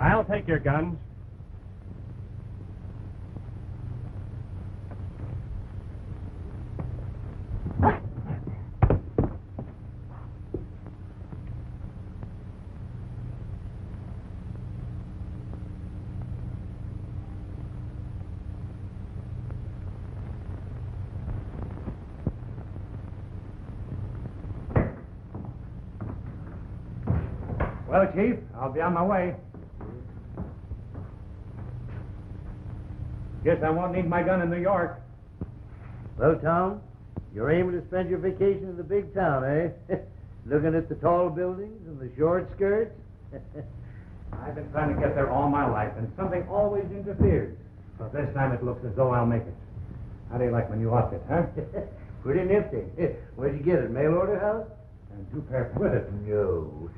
I'll take your guns. Well, Chief, I'll be on my way. Guess I won't need my gun in New York. Well, Tom, you're aiming to spend your vacation in the big town, eh? Looking at the tall buildings and the short skirts? I've been trying to get there all my life, and something always interferes. But this time it looks as though I'll make it. How do you like my new outfit, huh? Pretty nifty. Where'd you get it, mail order house? And two pairs with it. No.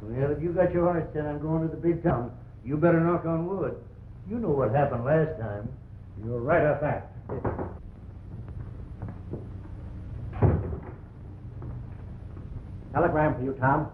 Well, if you got your heart set on going to the big town, you better knock on wood. You know what happened last time. You're right at that. Telegram for you, Tom.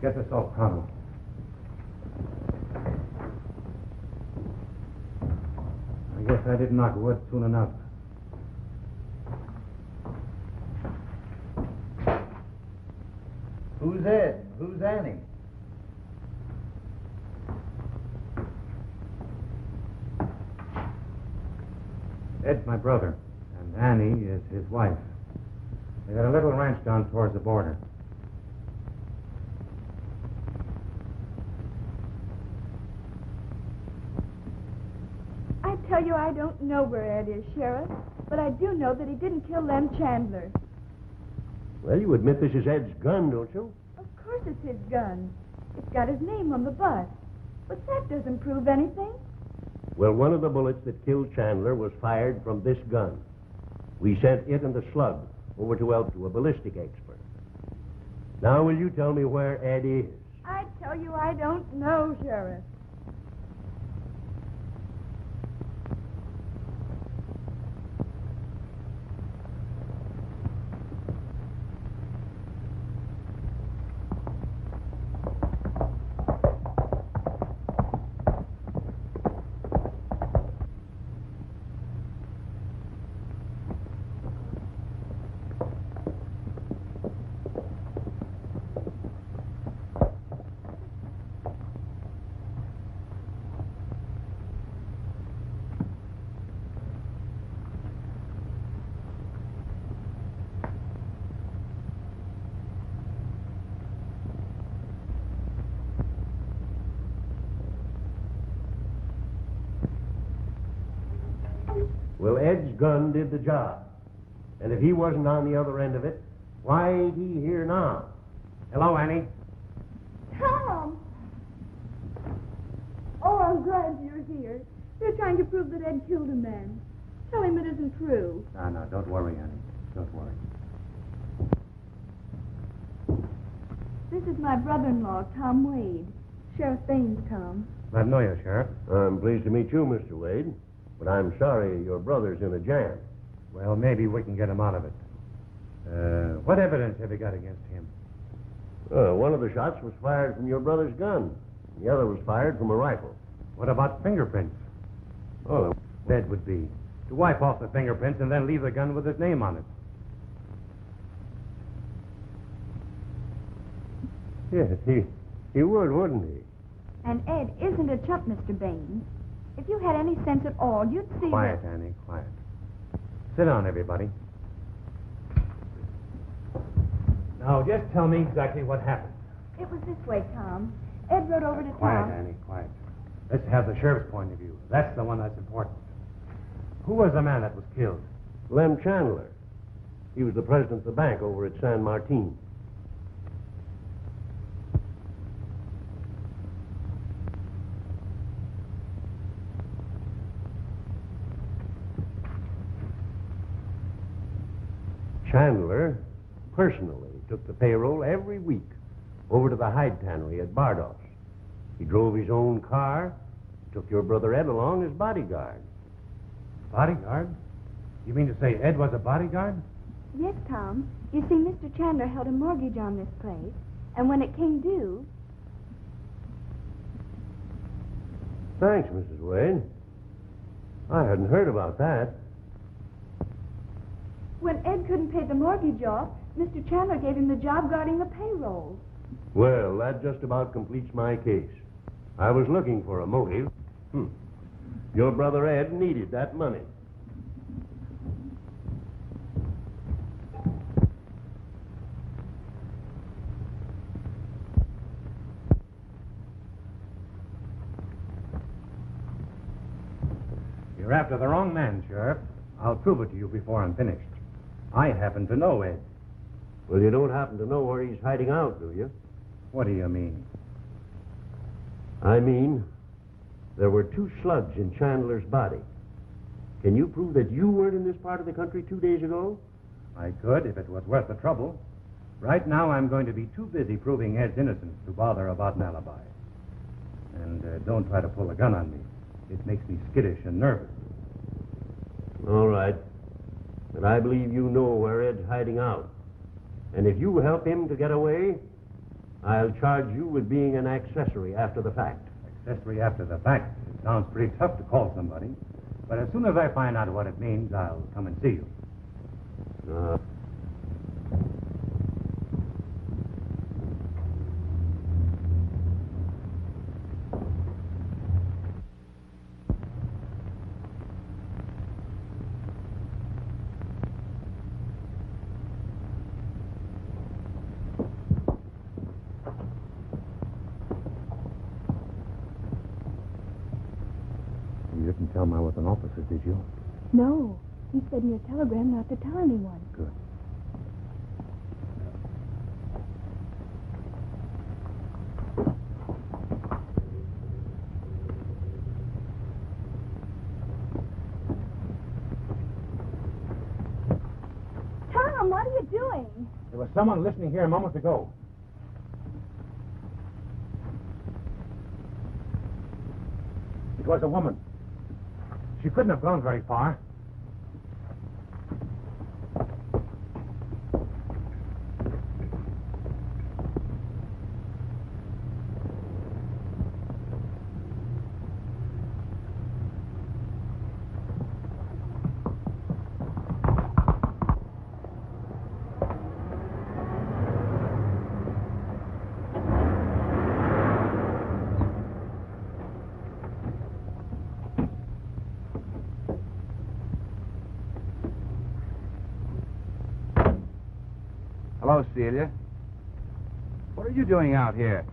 Get this off promptly. I guess I didn't knock wood soon enough. Who's Ed? Who's Annie? Ed's my brother, and Annie is his wife. They got a little ranch down towards the border. I tell you, I don't know where Ed is, Sheriff, but I do know that he didn't kill Lem Chandler. Well, you admit this is Ed's gun, don't you? Of course it's his gun. It's got his name on the butt. But that doesn't prove anything. Well, one of the bullets that killed Chandler was fired from this gun. We sent it and the slug over to Elk to a ballistic expert. Now, will you tell me where Ed is? I tell you, I don't know, Sheriff. Well, Ed's gun did the job. And if he wasn't on the other end of it, why ain't he here now? Hello, Annie. Tom! Oh, I'm glad you're here. They're trying to prove that Ed killed a man. Tell him it isn't true. No, don't worry, Annie. Don't worry. This is my brother-in-law, Tom Wade. Sheriff Bain's Tom. Glad to know you, Sheriff. I'm pleased to meet you, Mr. Wade. But I'm sorry your brother's in a jam. Well, maybe we can get him out of it. What evidence have you got against him? One of the shots was fired from your brother's gun. The other was fired from a rifle. What about fingerprints? Oh, that would be to wipe off the fingerprints and then leave the gun with his name on it. Yes, he would, wouldn't he? And Ed isn't a chump, Mr. Bain. If you had any sense at all, you'd see... Quiet, that... Annie, quiet. Sit down, everybody. Now, just tell me exactly what happened. It was this way, Tom. Ed rode over to town... Quiet, Annie, quiet. Let's have the sheriff's point of view. That's the one that's important. Who was the man that was killed? Lem Chandler. He was the president of the bank over at San Martin. Chandler personally took the payroll every week over to the hide tannery at Bardos. He drove his own car, took your brother Ed along as bodyguard. Bodyguard? You mean to say Ed was a bodyguard? Yes, Tom. You see, Mr. Chandler held a mortgage on this place, and when it came due... Thanks, Mrs. Wade. I hadn't heard about that. When Ed couldn't pay the mortgage off, Mr. Chandler gave him the job guarding the payroll. Well, that just about completes my case. I was looking for a motive. Your brother Ed needed that money. You're after the wrong man, Sheriff. I'll prove it to you before I'm finished. I happen to know Ed. Well, you don't happen to know where he's hiding out, do you? What do you mean? I mean, there were 2 slugs in Chandler's body. Can you prove that you weren't in this part of the country 2 days ago? I could, if it was worth the trouble. Right now, I'm going to be too busy proving Ed's innocence to bother about an alibi. And don't try to pull a gun on me. It makes me skittish and nervous. All right. But I believe you know where Ed's hiding out. And if you help him to get away, I'll charge you with being an accessory after the fact. Accessory after the fact? It sounds pretty tough to call somebody. But as soon as I find out what it means, I'll come and see you. I was an officer, did you? No. He said in your telegram not to tell anyone. Good. Tom, what are you doing? There was someone listening here a moment ago. It was a woman. She couldn't have gone very far. Hello, Celia. What are you doing out here?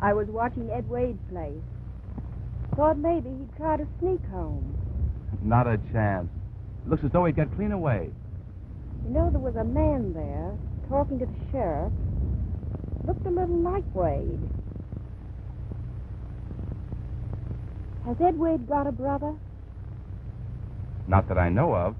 I was watching Ed Wade play. Thought maybe he'd try to sneak home. Not a chance. It looks as though he'd get clean away. You know, there was a man there talking to the sheriff. Looked a little like Wade. Has Ed Wade got a brother? Not that I know of.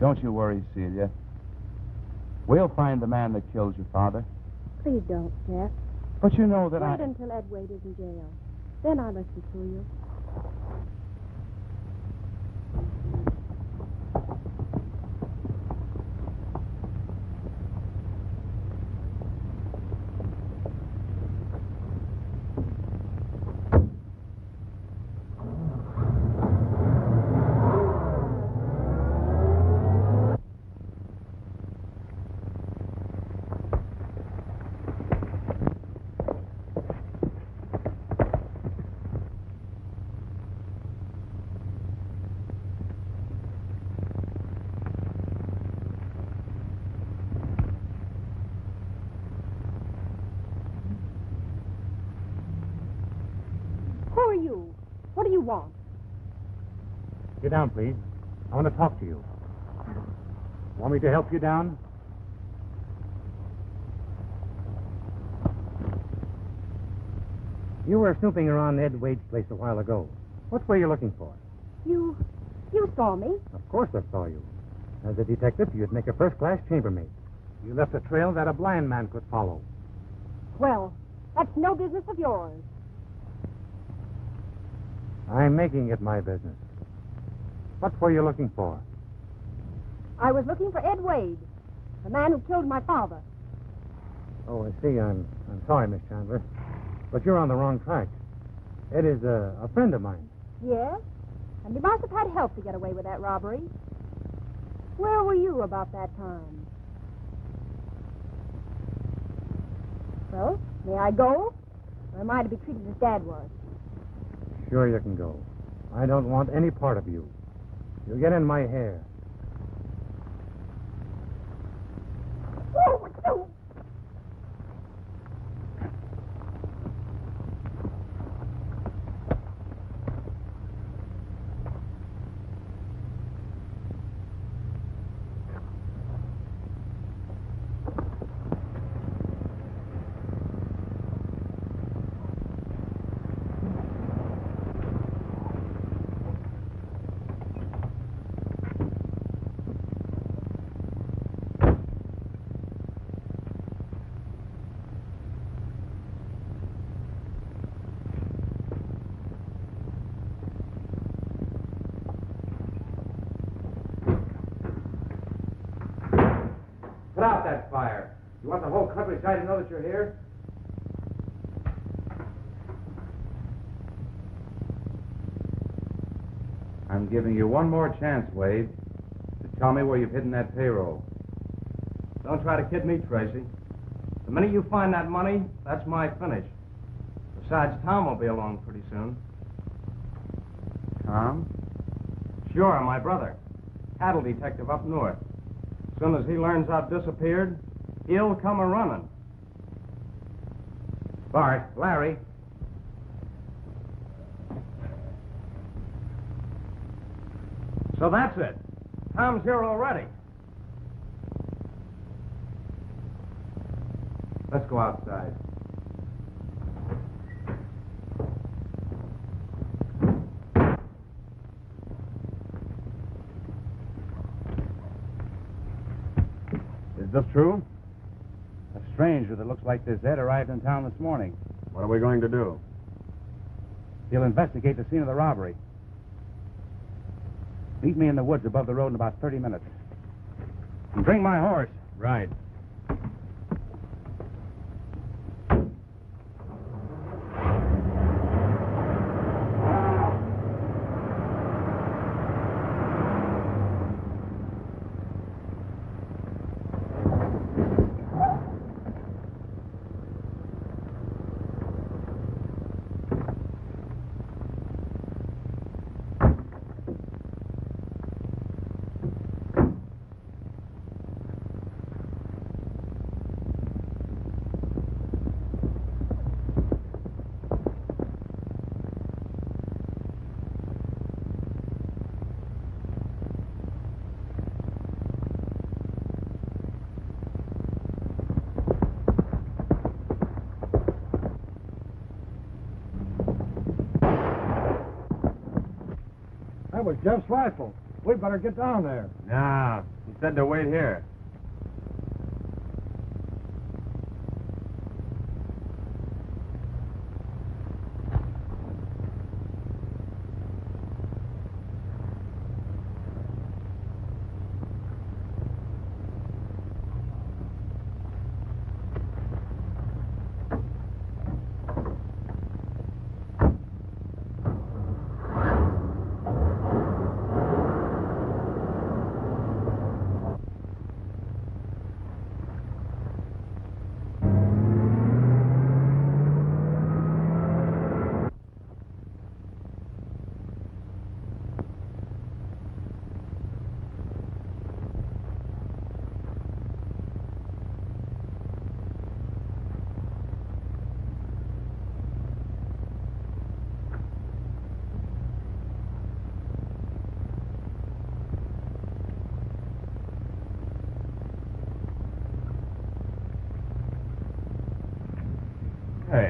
Don't you worry, Celia. We'll find the man that killed your father. Please don't, Jeff. But you know that Wait until Ed Wade is in jail. Then I'll listen to you. What do you want? Get down, please. I want to talk to you. Want me to help you down? You were snooping around Ed Wade's place a while ago. What were you looking for? You saw me. Of course I saw you. As a detective, you'd make a first-class chambermaid. You left a trail that a blind man could follow. Well, that's no business of yours. I'm making it my business. What were you looking for? I was looking for Ed Wade, the man who killed my father. Oh, I see. I'm sorry, Miss Chandler, but you're on the wrong track. Ed is a friend of mine. Yes? And you must have had help to get away with that robbery. Where were you about that time? Well, may I go? Or am I to be treated as Dad was? Sure you can go. I don't want any part of you. You'll get in my hair. Oh, no! Put out that fire. You want the whole countryside to know that you're here? I'm giving you one more chance, Wade, to tell me where you've hidden that payroll. Don't try to kid me, Tracy. The minute you find that money, that's my finish. Besides, Tom will be along pretty soon. Tom? Sure, my brother. Cattle detective up north. As soon as he learns I've disappeared, he'll come a-running. Bart, Larry. So that's it. Tom's here already. Let's go outside. Is this true? A stranger that looks like this Ed arrived in town this morning. What are we going to do? He'll investigate the scene of the robbery. Meet me in the woods above the road in about 30 minutes. And bring my horse. Right. That was Jeff's rifle. We'd better get down there. Nah, he said to wait here.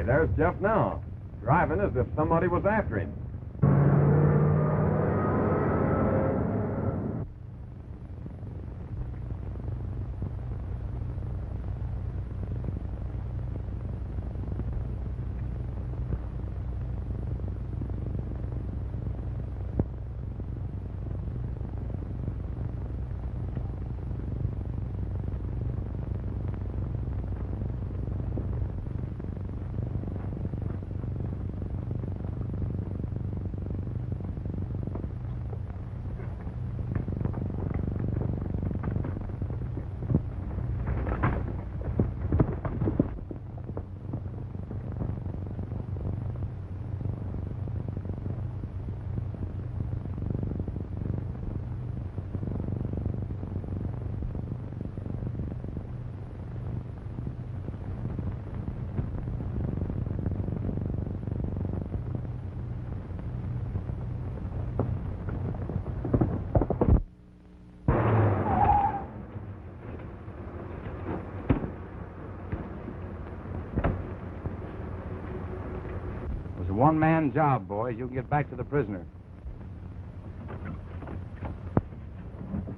away. There's Jeff now, driving as if somebody was after him. One-man job, boys. You can get back to the prisoner.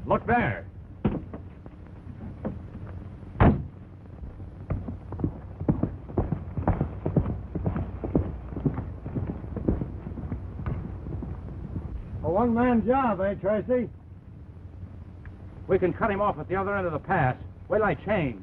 Look there. A one-man job, eh, Tracy? We can cut him off at the other end of the pass. Wait till I change.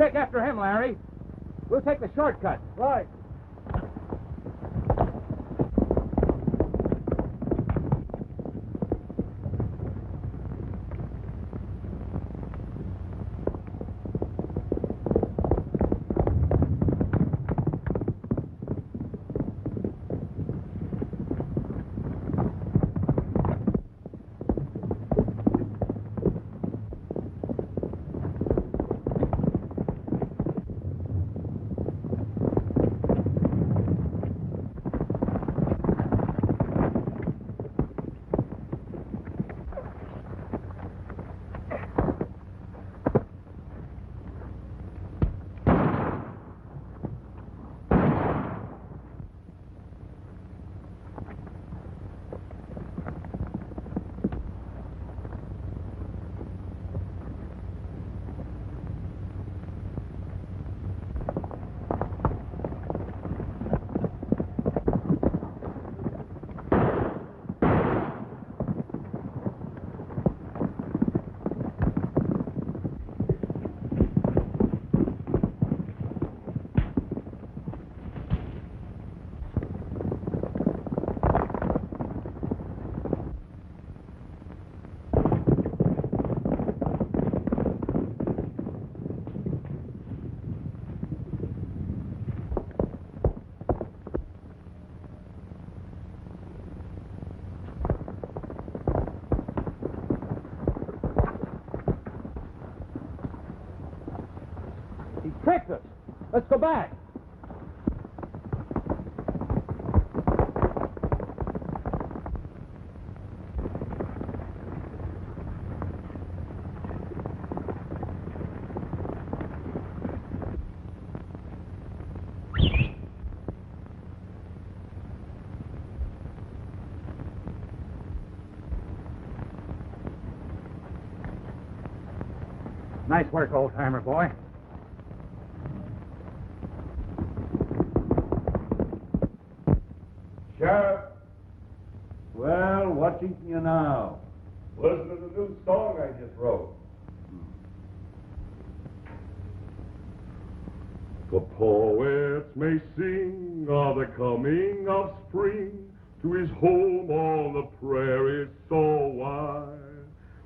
Take after him, Larry. We'll take the shortcut. Right. Let's go back. Nice work, old-timer boy. Sheriff. Well, what's eating you now? Listen to the new song I just wrote. The poets may sing of the coming of spring to his home on the prairie so wide,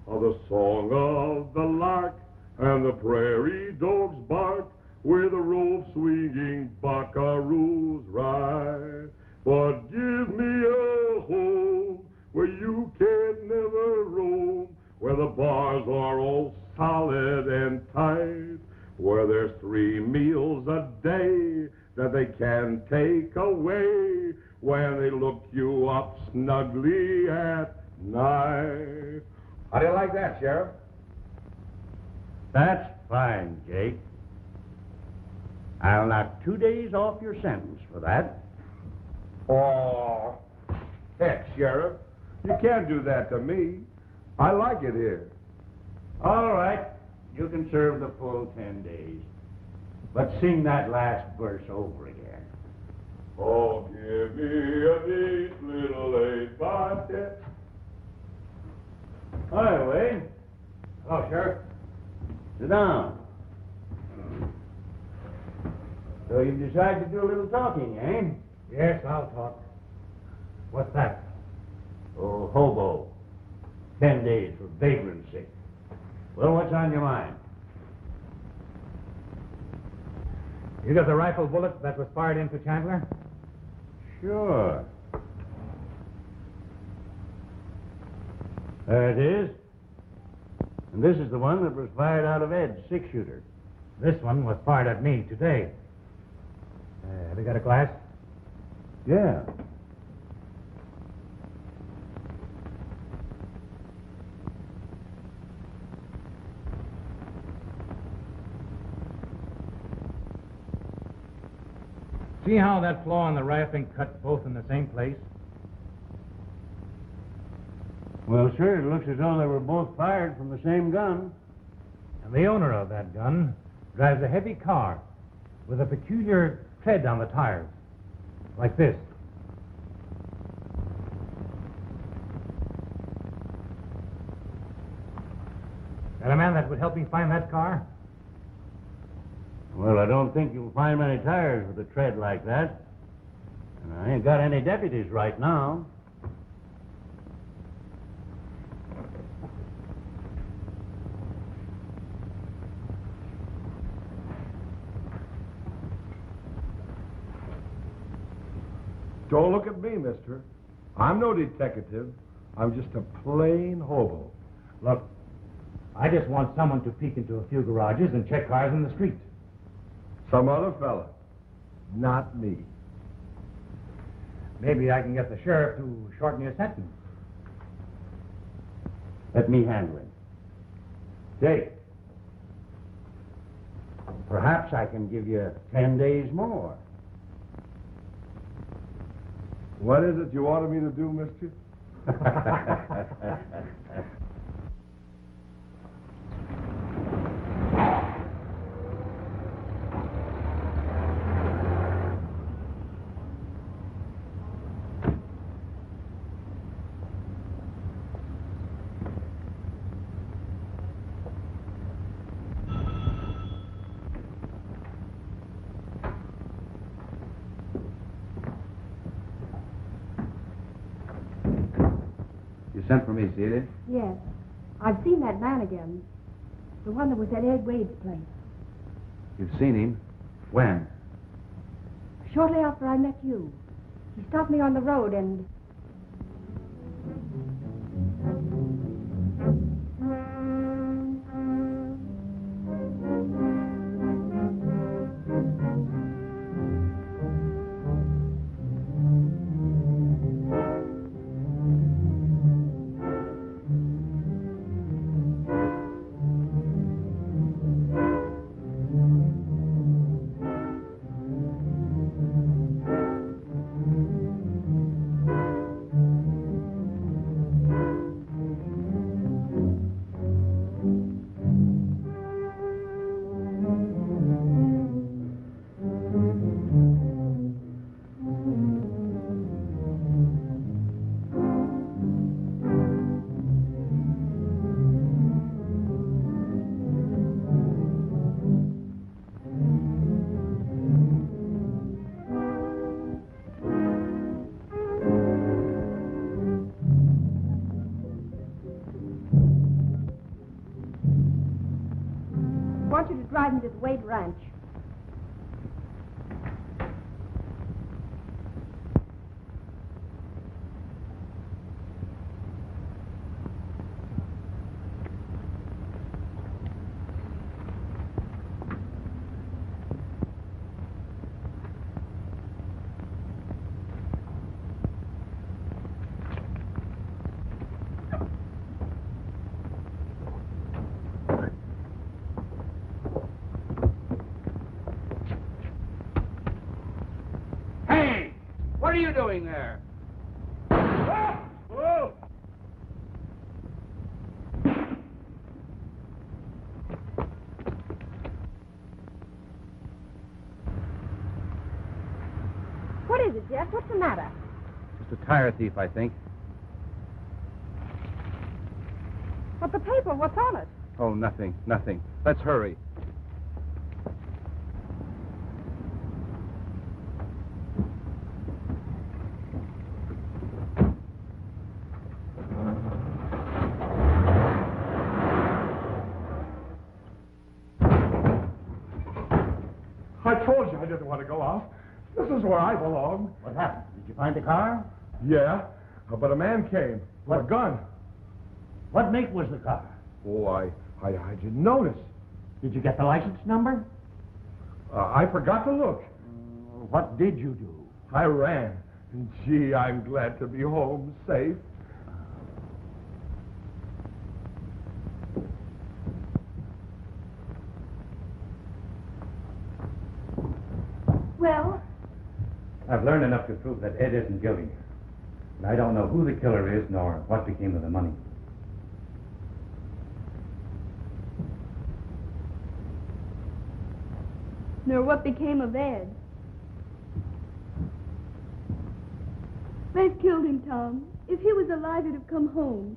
of the song of the lark and the prairie dog's bark where the rope-swinging buckaroos ride. But give me a home where you can never roam, where the bars are all solid and tight, where there's 3 meals a day that they can take away when they look you up snugly at night. How do you like that, Sheriff? That's fine, Jake. I'll knock 2 days off your sentence for that. Oh, heck, Sheriff. You can't do that to me. I like it here. All right. You can serve the full 10 days. But sing that last verse over again. Oh, give me a neat little 8 by 10. Hi, Wade. Hello, Sheriff. Sit down. So you've decided to do a little talking, eh? Yes, I'll talk. What's that? Oh, hobo. 10 days for vagrancy. Well, what's on your mind? You got the rifle bullet that was fired into Chandler? Sure. There it is. And this is the one that was fired out of Ed's 6-shooter. This one was fired at me today. Have you got a glass? Yeah. See how that flaw and the rafting cut both in the same place? Well, sure, it looks as though they were both fired from the same gun. And the owner of that gun drives a heavy car with a peculiar tread on the tires, like this. Got a man that would help me find that car? Well, I don't think you'll find many tires with a tread like that. And I ain't got any deputies right now. Don't look at me, mister. I'm no detective. I'm just a plain hobo. Look, I just want someone to peek into a few garages and check cars in the street. Some other fella. Not me. Maybe I can get the sheriff to shorten your sentence. Let me handle him. Jake, perhaps I can give you 10 days more. What is it you wanted me to do, mister? Sent for me, Celia? Yes. I've seen that man again. The one that was at Ed Wade's place. You've seen him? When? Shortly after I met you. He stopped me on the road and... want you to drive me to the Wade Ranch. What are you doing there? Ah! Whoa! What is it, Jeff? What's the matter? Just a tire thief, I think. But the paper, what's on it? Oh, nothing, nothing. Let's hurry. Where I belong. What happened? Did you find the car? Yeah, but a man came with a gun. What make was the car? Oh, I didn't notice. Did you get the license number? I forgot to look. What did you do? I ran. And gee, I'm glad to be home safe. I've learned enough to prove that Ed isn't guilty. And I don't know who the killer is, nor what became of the money. Nor what became of Ed. They've killed him, Tom. If he was alive, he'd have come home.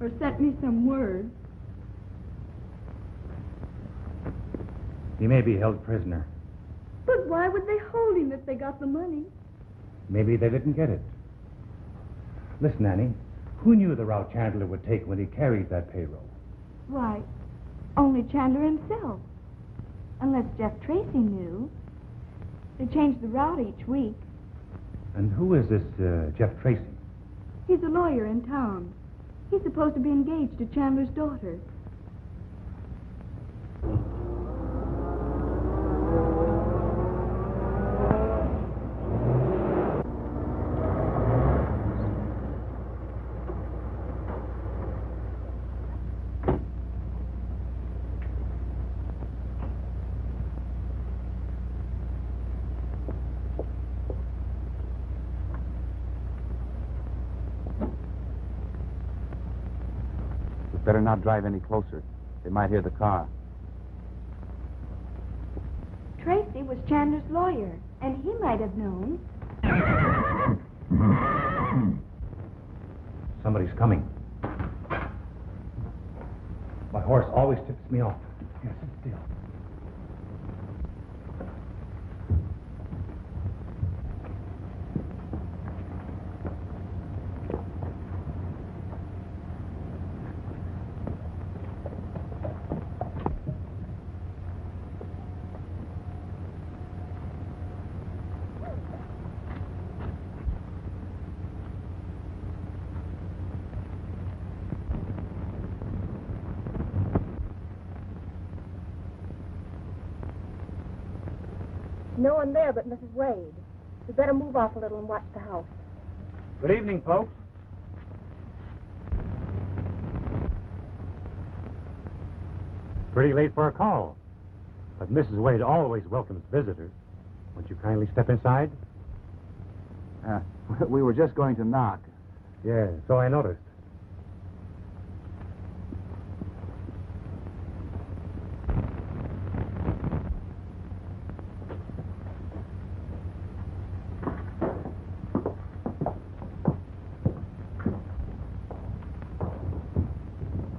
Or sent me some word. He may be held prisoner. But why would they hold him if they got the money? Maybe they didn't get it. Listen, Annie, who knew the route Chandler would take when he carried that payroll? Why, only Chandler himself. Unless Jeff Tracy knew. They changed the route each week. And who is this Jeff Tracy? He's a lawyer in town. He's supposed to be engaged to Chandler's daughter. Better not drive any closer. They might hear the car. Tracy was Chandler's lawyer, and he might have known. Somebody's coming. My horse always tips me off. Yes, sit still. No one there but Mrs. Wade. We'd better move off a little and watch the house. Good evening, folks. Pretty late for a call. But Mrs. Wade always welcomes visitors. Won't you kindly step inside? We were just going to knock. Yeah, so I noticed.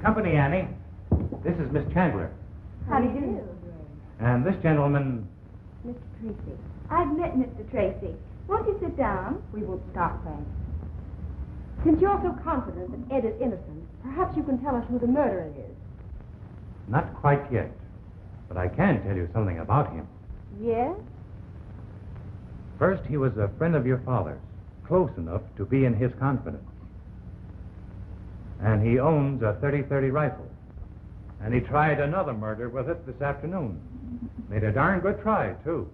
Company, Annie. This is Miss Chandler. How do you do? And this gentleman... Mr. Tracy. I've met Mr. Tracy. Won't you sit down? We won't stop, thanks. Since you're so confident that Ed is innocent, perhaps you can tell us who the murderer is. Not quite yet. But I can tell you something about him. Yes? First, he was a friend of your father's, close enough to be in his confidence. And he owns a .30-30 rifle. And he tried another murder with it this afternoon. Made a darn good try, too.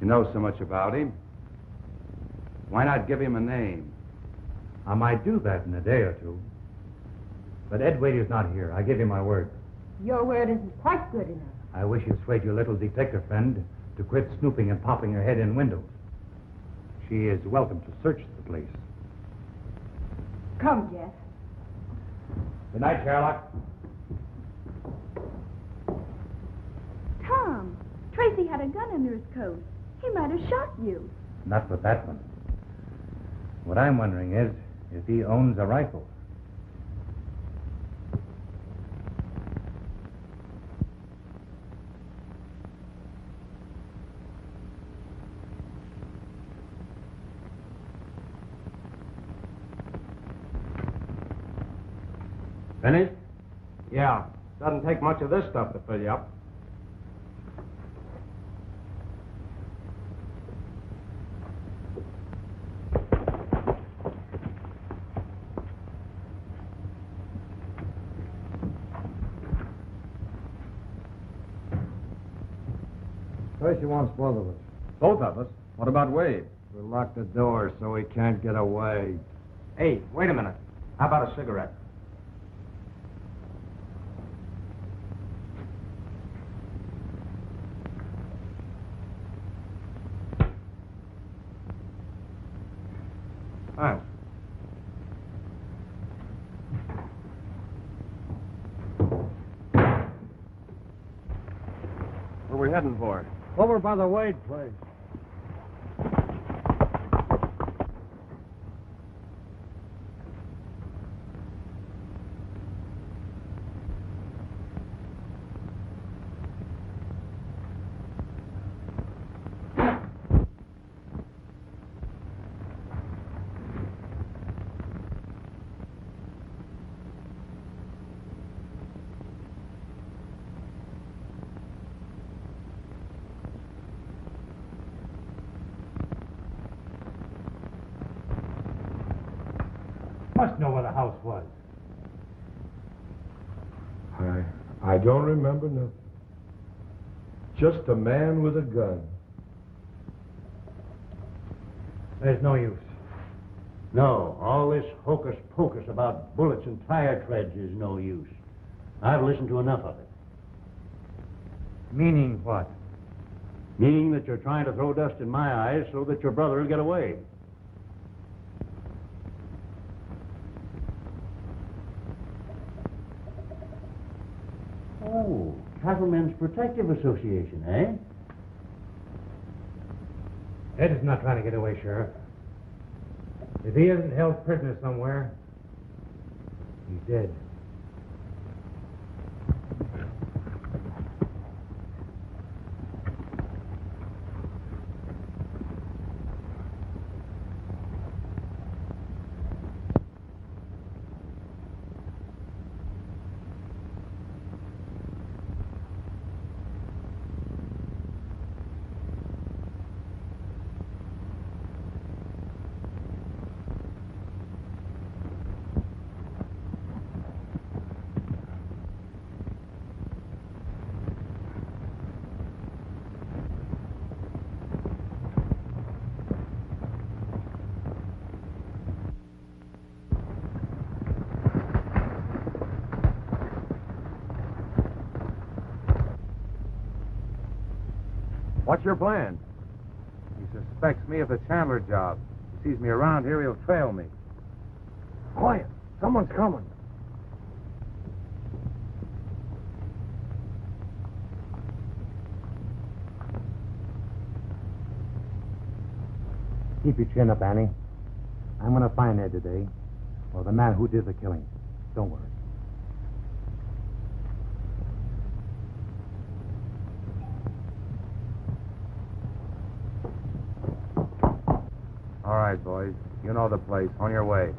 You know so much about him. Why not give him a name? I might do that in a day or two. But Ed Wade is not here. I give you my word. Your word isn't quite good enough. I wish you'd persuade your little detective friend to quit snooping and popping her head in windows. She is welcome to search the place. Come, Jeff. Good night, Sherlock. Tom, Tracy had a gun under his coat. He might have shot you. Not with that one. What I'm wondering is if he owns a rifle. Finished? Yeah. Doesn't take much of this stuff to fill you up. Tracy wants both of us. Both of us? What about Wade? We locked the door so he can't get away. Hey, wait a minute. How about a cigarette? Thanks. Where are we heading for? Over by the Wade place. Must know where the house was. I don't remember nothing. Just a man with a gun. There's no use. No, all this hocus-pocus about bullets and tire treads is no use. I've listened to enough of it. Meaning what? Meaning that you're trying to throw dust in my eyes so that your brother will get away. Oh, Cattlemen's Protective Association, eh? Ed is not trying to get away, Sheriff. If he isn't held prisoner somewhere, he's dead. What's your plan? He suspects me of the Chandler job. If he sees me around here, he'll trail me. Quiet. Someone's coming. Keep your chin up, Annie. I'm going to find Ed today, or the man who did the killing. Don't worry. All right, boys. You know the place. On your way.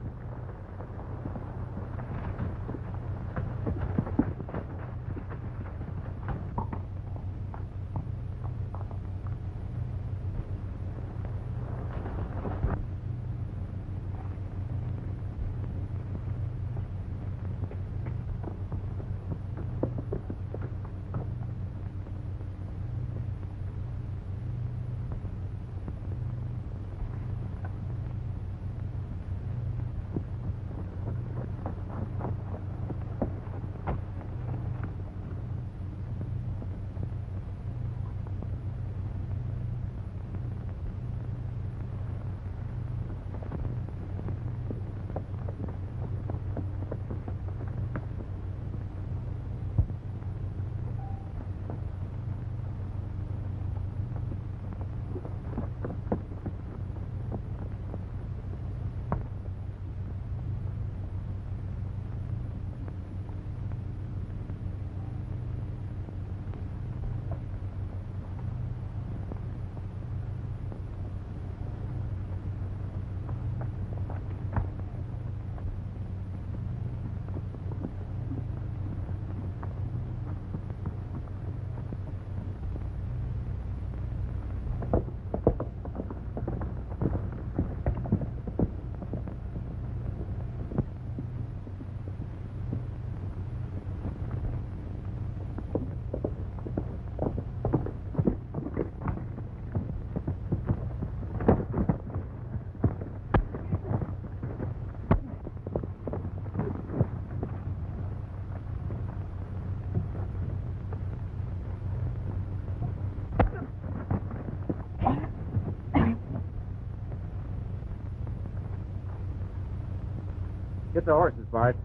Get the horses, Bart.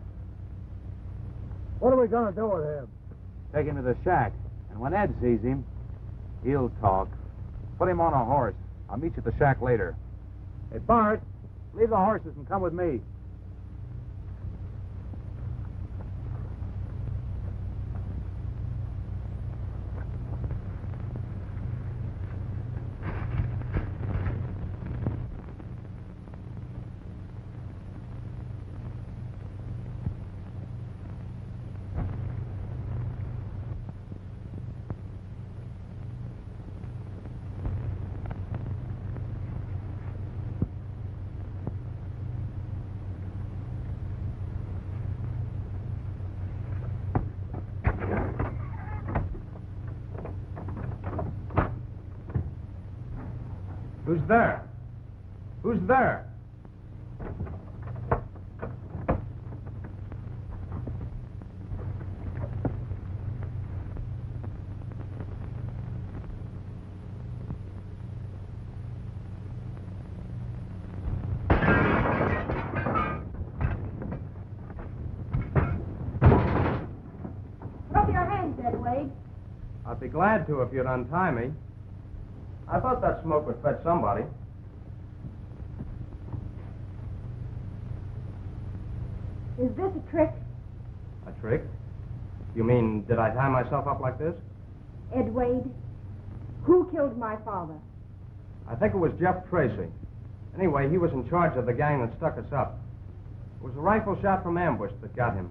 What are we going to do with him? Take him to the shack. And when Ed sees him, he'll talk. Put him on a horse. I'll meet you at the shack later. Hey, Bart, leave the horses and come with me. Who's there? Who's there? Rub your hands, Ed Wade. I'd be glad to if you'd untie me. I thought that smoke would fetch somebody. Is this a trick? A trick? You mean, did I tie myself up like this? Ed Wade, who killed my father? I think it was Jeff Tracy. Anyway, he was in charge of the gang that stuck us up. It was a rifle shot from ambush that got him.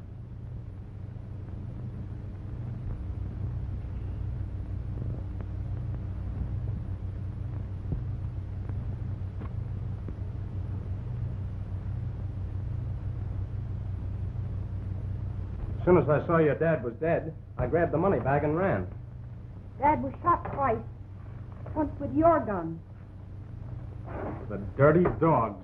As soon as I saw your dad was dead, I grabbed the money bag and ran. Dad was shot twice, once with your gun. The dirty dogs.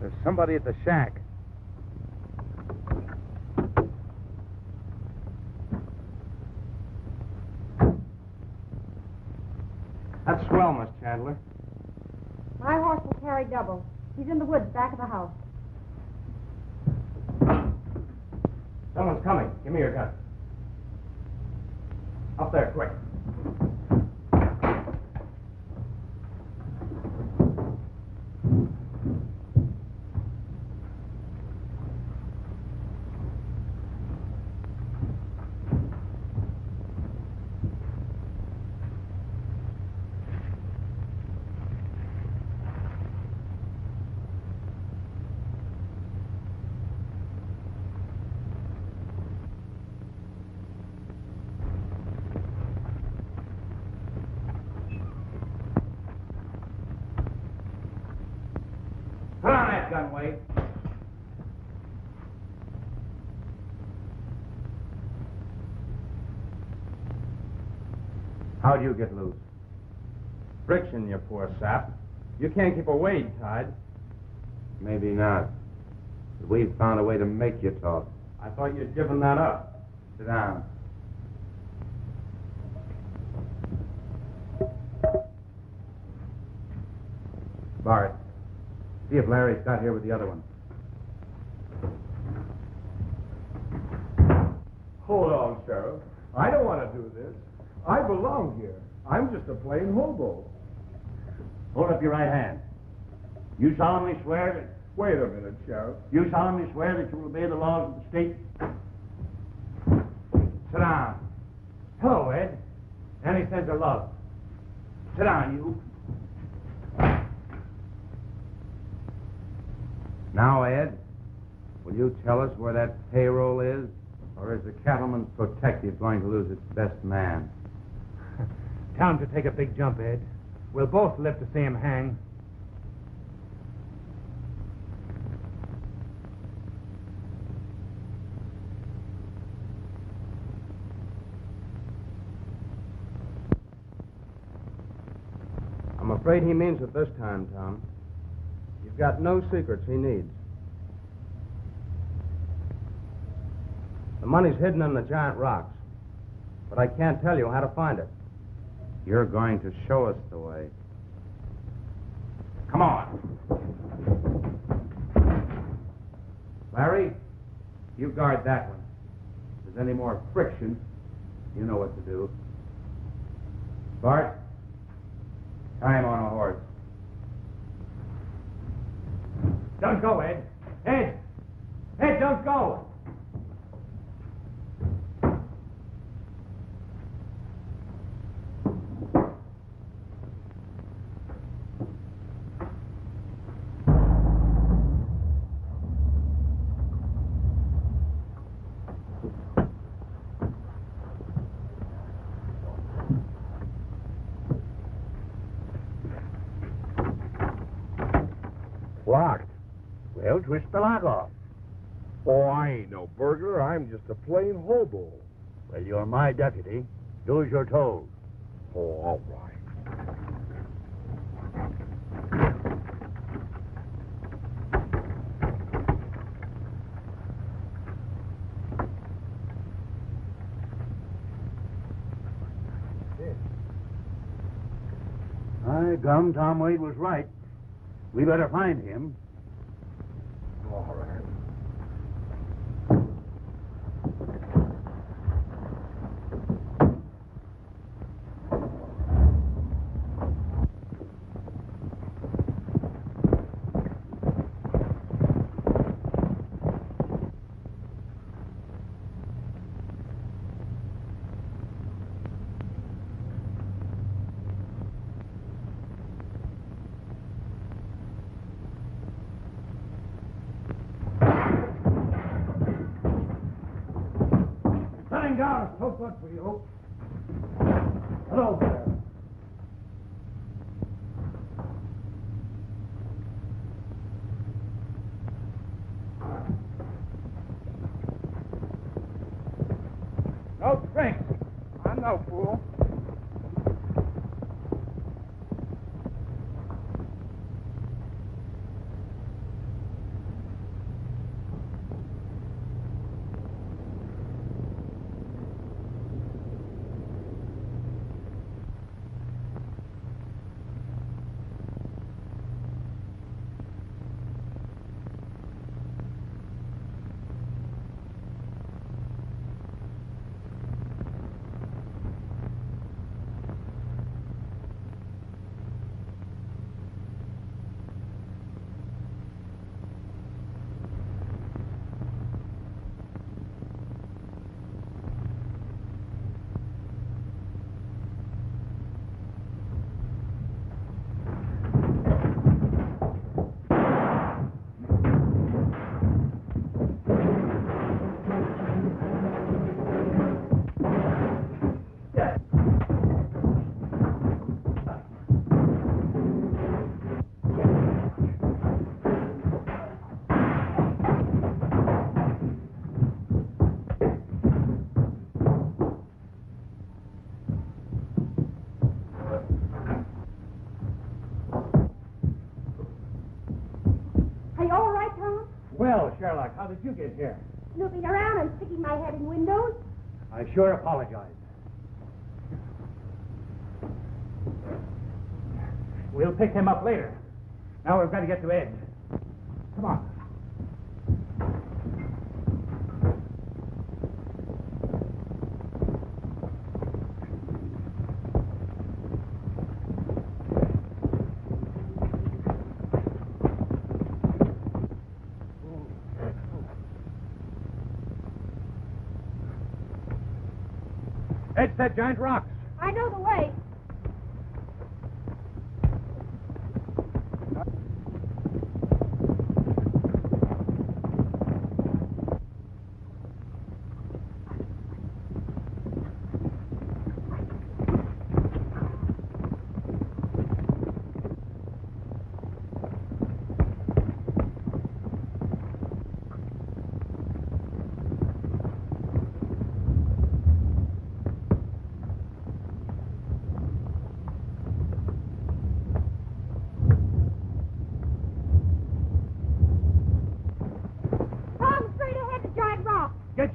There's somebody at the shack. That's swell, Miss Chandler. My horse will carry double. He's in the woods back of the house. Someone's coming. Give me your gun. Up there, quick. How'd you get loose? Friction, you poor sap. You can't keep a Wade tied. Maybe not. But we've found a way to make you talk. I thought you'd given that up. Sit down. Bart, see if Larry's got here with the other one. Hold on, Sheriff. I don't want to do this. I belong here. I'm just a plain hobo. Hold up your right hand. You solemnly swear that... Wait a minute, Sheriff. You solemnly swear that you will obey the laws of the state? Sit down. Hello, Ed. Annie says her love. Sit down, you. Now, Ed, will you tell us where that payroll is? Or is the Cattlemen's Protective going to lose its best man? Time to take a big jump, Ed. We'll both live to see him hang. I'm afraid he means it this time, Tom. You've got no secrets he needs. The money's hidden in the giant rocks, but I can't tell you how to find it. You're going to show us the way. Come on. Larry, you guard that one. If there's any more friction, you know what to do. Bart, tie him on a horse. Don't go, Ed. Ed! Ed, don't go! Locked. Well, twist the lock off. Oh, I ain't no burglar. I'm just a plain hobo. Well, you're my deputy. Do as you're told. Oh, all right. I gum Tom Wade was right. We better find him. All right. So good for you. Hello there. No drinks. I'm no fool. Sherlock, how did you get here? Snooping around and sticking my head in windows. I sure apologize. We'll pick him up later. Now we've got to get to Ed. Come on. It's that giant rock. I know the way.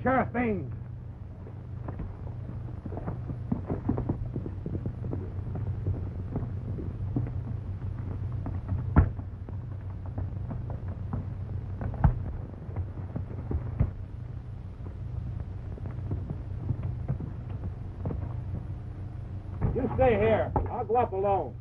Sheriff Bain. stay here. I'll go up alone.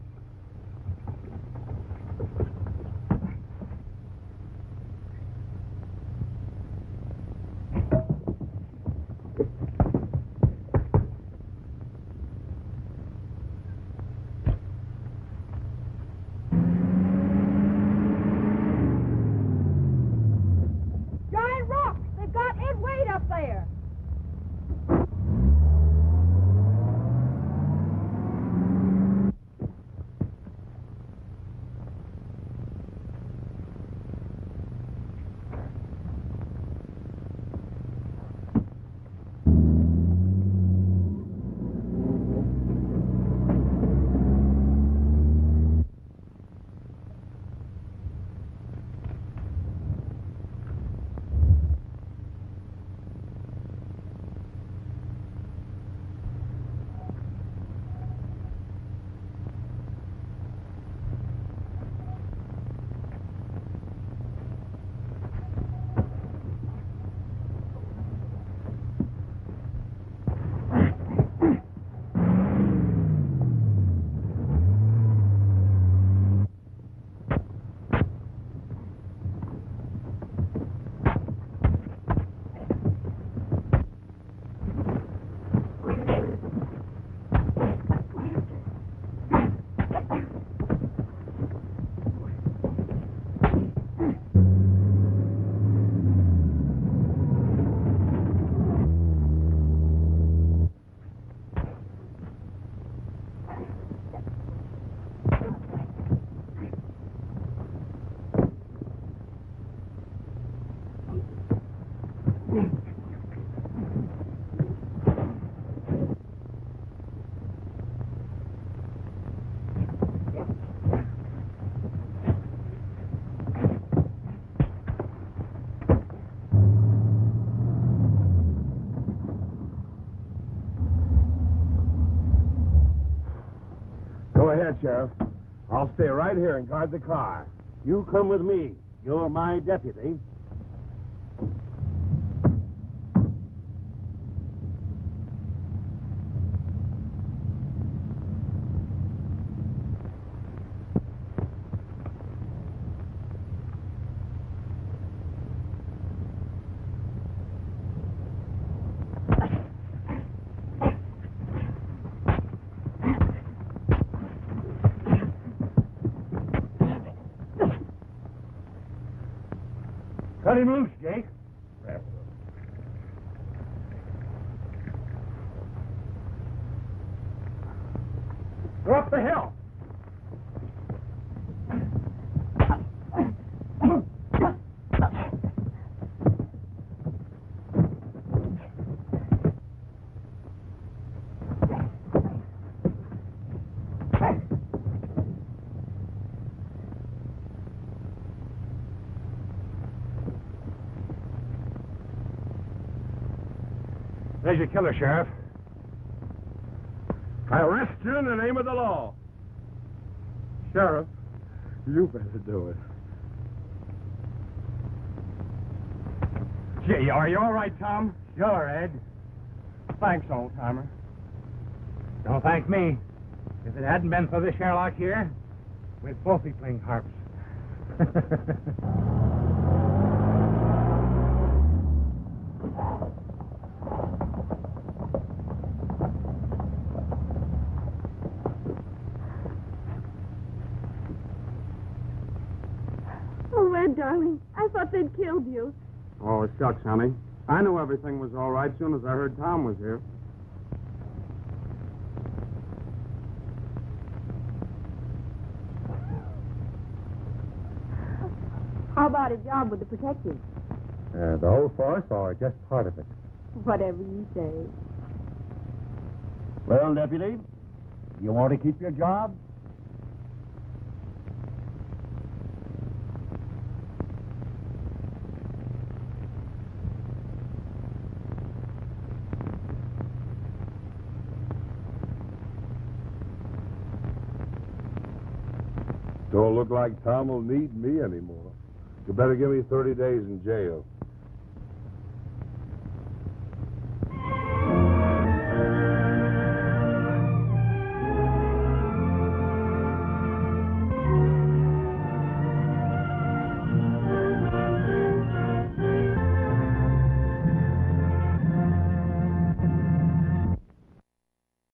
Sheriff, I'll stay right here and guard the car. You come with me. You're my deputy. Cut him loose, Jake. Go up the hill. There's your killer, Sheriff. I arrest you in the name of the law. Sheriff, you better do it. Gee, are you all right, Tom? Sure, Ed. Thanks, old-timer. Don't thank me. If it hadn't been for this Sherlock here, we'd both be playing harps. Darling, I thought they'd killed you. Oh, shucks, honey. I knew everything was all right soon as I heard Tom was here. How about a job with the Protective? The whole force or just part of it? Whatever you say. Well, Deputy, you want to keep your job? Don't look like Tom will need me anymore. You better give me 30 days in jail.